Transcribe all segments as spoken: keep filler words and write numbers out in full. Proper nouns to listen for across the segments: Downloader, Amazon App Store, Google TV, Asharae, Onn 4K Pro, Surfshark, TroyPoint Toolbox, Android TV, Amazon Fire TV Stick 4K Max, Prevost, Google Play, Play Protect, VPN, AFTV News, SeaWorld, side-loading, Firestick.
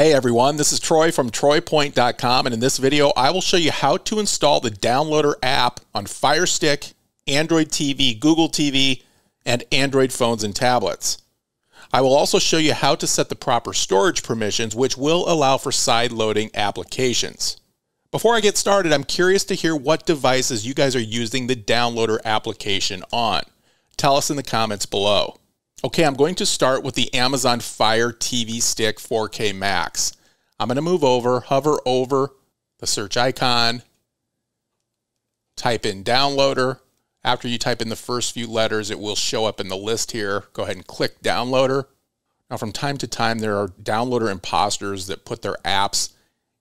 Hey everyone, this is Troy from troy point dot com, and in this video I will show you how to install the Downloader app on Firestick, Android T V, Google T V, and Android phones and tablets. I will also show you how to set the proper storage permissions, which will allow for side-loading applications. Before I get started, I'm curious to hear what devices you guys are using the Downloader application on. Tell us in the comments below. Okay, I'm going to start with the Amazon Fire T V Stick four K Max. I'm going to move over, hover over the search icon, type in Downloader. After you type in the first few letters, it will show up in the list here. Go ahead and click Downloader. Now, from time to time, there are Downloader imposters that put their apps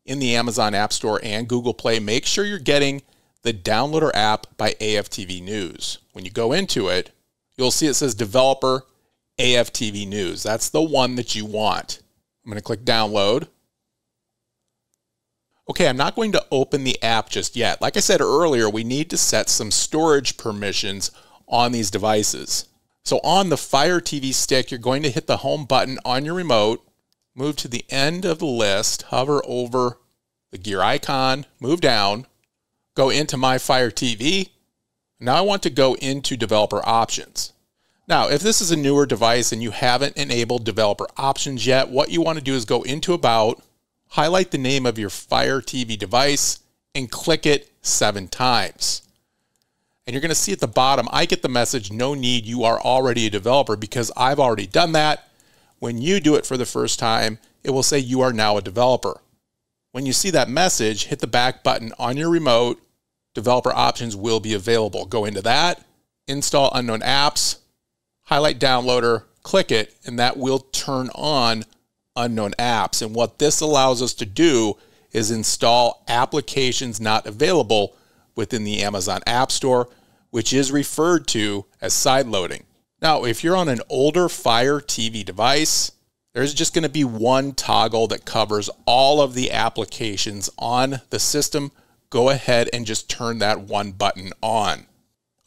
in the Amazon App Store and Google Play. Make sure you're getting the Downloader app by A F T V News. When you go into it, you'll see it says Developer, A F T V News. That's the one that you want. I'm going to click download. Okay, I'm not going to open the app just yet. Like I said earlier, we need to set some storage permissions on these devices. So on the Fire T V Stick, you're going to hit the home button on your remote, move to the end of the list, hover over the gear icon, move down, go into My Fire T V. Now I want to go into Developer Options. Now, if this is a newer device and you haven't enabled developer options yet, what you want to do is go into About, highlight the name of your Fire T V device, and click it seven times. And you're going to see at the bottom, I get the message, no need, you are already a developer, because I've already done that. When you do it for the first time, it will say you are now a developer. When you see that message, hit the back button on your remote, developer options will be available. Go into that, install unknown apps, highlight Downloader, click it, and that will turn on unknown apps. And what this allows us to do is install applications not available within the Amazon App Store, which is referred to as sideloading. Now, if you're on an older Fire T V device, there's just going to be one toggle that covers all of the applications on the system. Go ahead and just turn that one button on.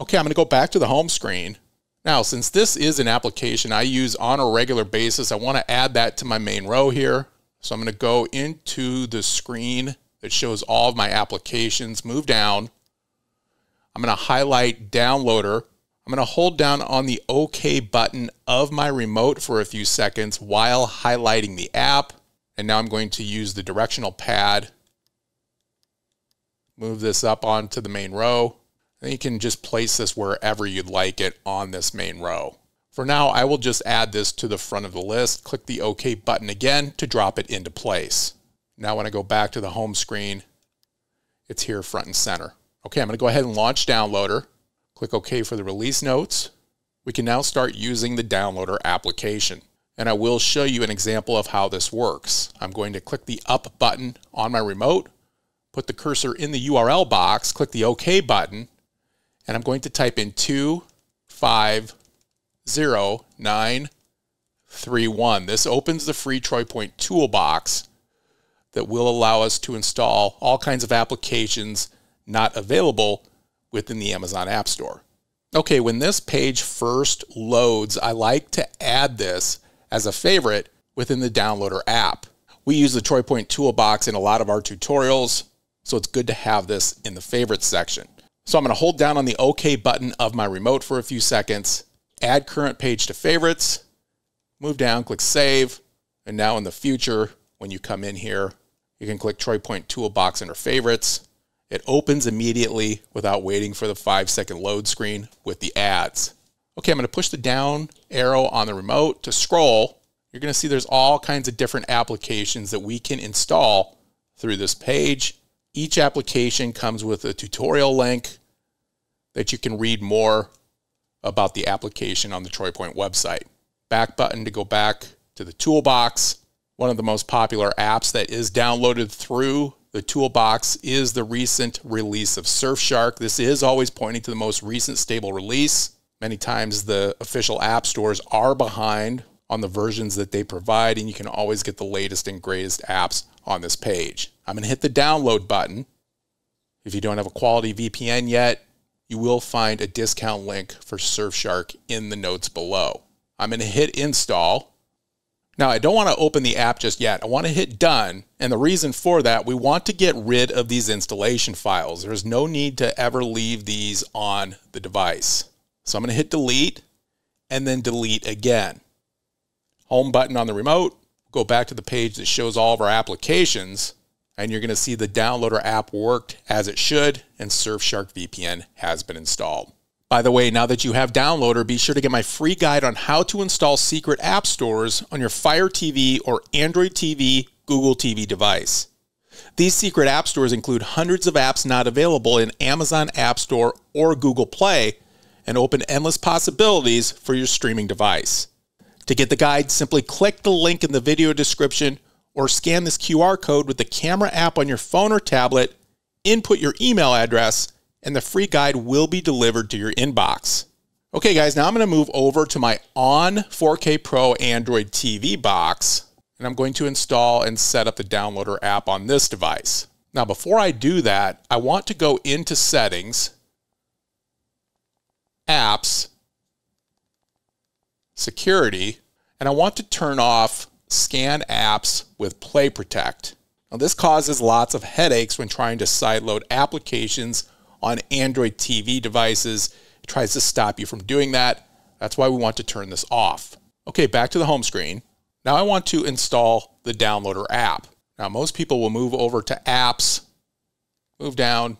Okay, I'm going to go back to the home screen. Now, since this is an application I use on a regular basis, I want to add that to my main row here. So I'm going to go into the screen that shows all of my applications, move down. I'm going to highlight Downloader. I'm going to hold down on the OK button of my remote for a few seconds while highlighting the app. And now I'm going to use the directional pad. Move this up onto the main row. And you can just place this wherever you'd like it on this main row. For now, I will just add this to the front of the list. Click the OK button again to drop it into place. Now when I go back to the home screen, it's here front and center. Okay, I'm going to go ahead and launch Downloader. Click OK for the release notes. We can now start using the Downloader application. And I will show you an example of how this works. I'm going to click the up button on my remote, put the cursor in the U R L box, click the OK button, and I'm going to type in two five zero nine three one. This opens the free TroyPoint Toolbox that will allow us to install all kinds of applications not available within the Amazon App Store. Okay, when this page first loads, I like to add this as a favorite within the Downloader app. We use the TroyPoint Toolbox in a lot of our tutorials, so it's good to have this in the favorites section. So I'm going to hold down on the OK button of my remote for a few seconds, add current page to favorites, move down, click save, and now in the future, when you come in here, you can click TroyPoint Toolbox under favorites. It opens immediately without waiting for the five second load screen with the ads. Okay, I'm going to push the down arrow on the remote to scroll. You're going to see there's all kinds of different applications that we can install through this page. Each application comes with a tutorial link that you can read more about the application on the TroyPoint website. Back button to go back to the toolbox. One of the most popular apps that is downloaded through the toolbox is the recent release of Surfshark. This is always pointing to the most recent stable release. Many times the official app stores are behind on the versions that they provide, and you can always get the latest and greatest apps on this page. I'm going to hit the download button. If you don't have a quality V P N yet, you will find a discount link for Surfshark in the notes below. I'm going to hit install. Now, I don't want to open the app just yet. I want to hit done. And the reason for that, we want to get rid of these installation files. There's no need to ever leave these on the device. So I'm going to hit delete and then delete again. Home button on the remote. Go back to the page that shows all of our applications. And you're going to see the Downloader app worked as it should. And Surfshark V P N has been installed. By the way, now that you have Downloader, be sure to get my free guide on how to install secret app stores on your Fire T V or Android T V, Google T V device. These secret app stores include hundreds of apps not available in Amazon App Store or Google Play and open endless possibilities for your streaming device. To get the guide, simply click the link in the video description or scan this Q R code with the camera app on your phone or tablet, input your email address, and the free guide will be delivered to your inbox. Okay guys, now I'm gonna move over to my Onn four K Pro Android T V box, and I'm going to install and set up the Downloader app on this device. Now before I do that, I want to go into Settings, Apps, Security, and I want to turn off Scan Apps with Play Protect. Now this causes lots of headaches when trying to sideload applications on Android T V devices. It tries to stop you from doing that. That's why we want to turn this off. Okay, back to the home screen. Now I want to install the Downloader app. Now most people will move over to apps, move down,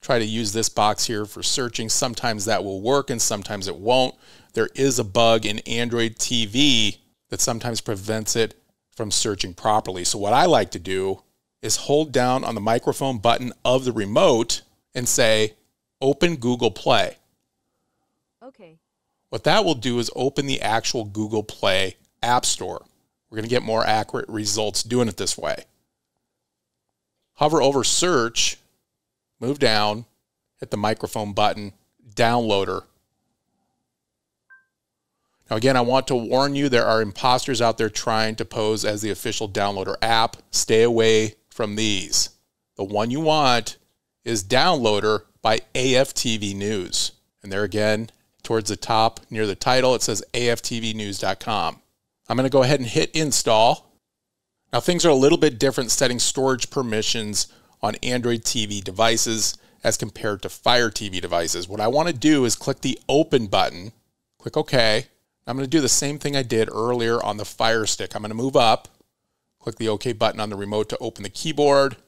try to use this box here for searching. Sometimes that will work and sometimes it won't. There is a bug in Android T V that sometimes prevents it from searching properly. So what I like to do is hold down on the microphone button of the remote and say, open Google Play. Okay. What that will do is open the actual Google Play App Store. We're gonna get more accurate results doing it this way. Hover over search, move down, hit the microphone button, Downloader. Now again, I want to warn you, there are imposters out there trying to pose as the official Downloader app. Stay away from these. The one you want is Downloader by A F T V News. And there again, towards the top near the title, it says A F T V news dot com. I'm gonna go ahead and hit install. Now things are a little bit different setting storage permissions on Android T V devices as compared to Fire T V devices. What I wanna do is click the open button, click okay. I'm gonna do the same thing I did earlier on the Fire Stick. I'm gonna move up, click the okay button on the remote to open the keyboard,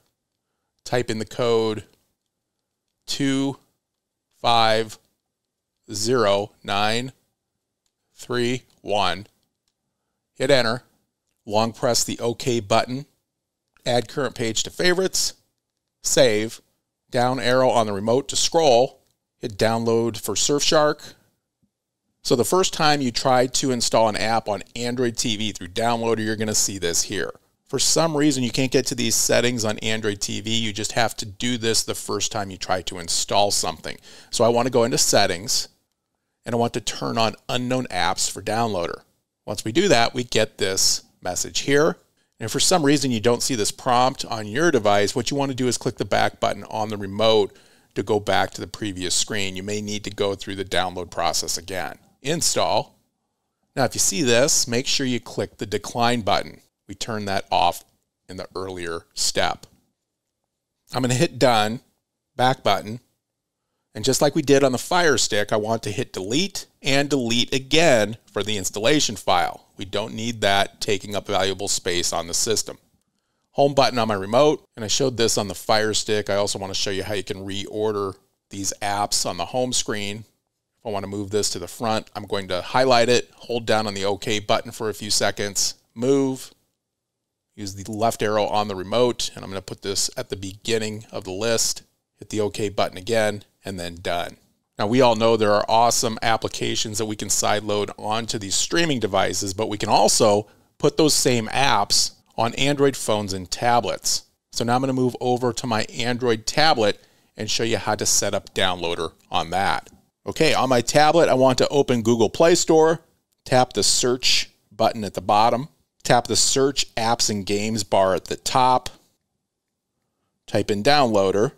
type in the code two, five, zero, nine, three, one. Hit enter. Long press the OK button. Add current page to favorites. Save. Down arrow on the remote to scroll. Hit download for Surfshark. So the first time you try to install an app on Android T V through Downloader, you're going to see this here. For some reason, you can't get to these settings on Android T V. You just have to do this the first time you try to install something. So I want to go into settings and I want to turn on unknown apps for Downloader. Once we do that, we get this message here. And if for some reason you don't see this prompt on your device, what you want to do is click the back button on the remote to go back to the previous screen. You may need to go through the download process again. Install. Now, if you see this, make sure you click the decline button. We turned that off in the earlier step. I'm going to hit done, back button. And just like we did on the Fire Stick, I want to hit delete and delete again for the installation file. We don't need that taking up valuable space on the system. Home button on my remote. And I showed this on the Fire Stick. I also want to show you how you can reorder these apps on the home screen. If I want to move this to the front, I'm going to highlight it, hold down on the OK button for a few seconds, move. Use the left arrow on the remote, and I'm going to put this at the beginning of the list, hit the OK button again, and then done. Now, we all know there are awesome applications that we can sideload onto these streaming devices, but we can also put those same apps on Android phones and tablets. So now I'm going to move over to my Android tablet and show you how to set up Downloader on that. Okay, on my tablet, I want to open Google Play Store, tap the search button at the bottom, tap the search apps and games bar at the top, type in Downloader,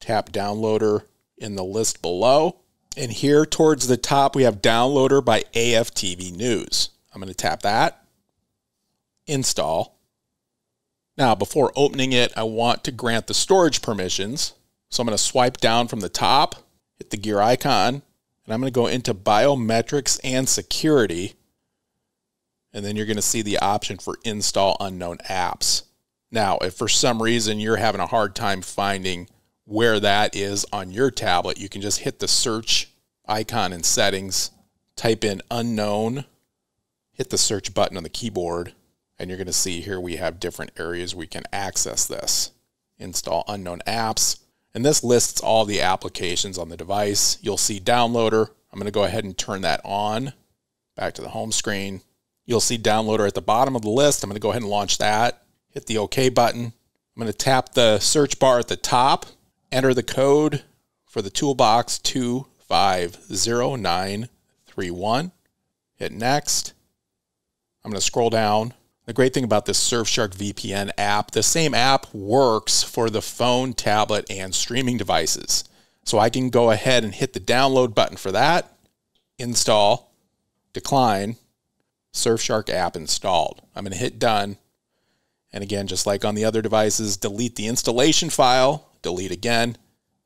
tap Downloader in the list below, and here towards the top we have Downloader by A F T V News. I'm going to tap that, install. Now, before opening it, I want to grant the storage permissions. So I'm going to swipe down from the top, hit the gear icon, and I'm going to go into biometrics and security. And then you're going to see the option for install unknown apps. Now, if for some reason you're having a hard time finding where that is on your tablet, you can just hit the search icon in settings, type in unknown, hit the search button on the keyboard, and you're going to see here we have different areas we can access this. Install unknown apps. And this lists all the applications on the device. You'll see Downloader. I'm going to go ahead and turn that on. Back to the home screen. You'll see Downloader at the bottom of the list. I'm going to go ahead and launch that. Hit the OK button. I'm going to tap the search bar at the top. Enter the code for the toolbox two five zero nine three one. Hit Next. I'm going to scroll down. The great thing about this Surfshark V P N app, the same app works for the phone, tablet, and streaming devices. So I can go ahead and hit the download button for that. Install. Decline. Surfshark app installed. I'm going to hit done. And again, just like on the other devices, delete the installation file, delete again.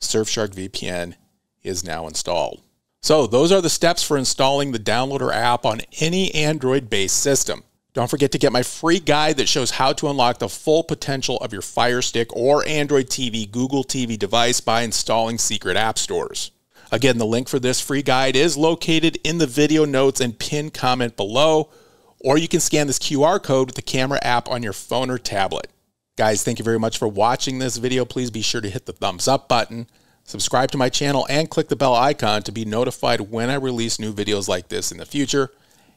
Surfshark V P N is now installed. So those are the steps for installing the Downloader app on any Android-based system. Don't forget to get my free guide that shows how to unlock the full potential of your Fire Stick or Android T V, Google T V device by installing secret app stores. Again, the link for this free guide is located in the video notes and pinned comment below, or you can scan this Q R code with the camera app on your phone or tablet. Guys, thank you very much for watching this video. Please be sure to hit the thumbs up button, subscribe to my channel, and click the bell icon to be notified when I release new videos like this in the future.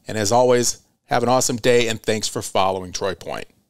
And as always, have an awesome day, and thanks for following TroyPoint.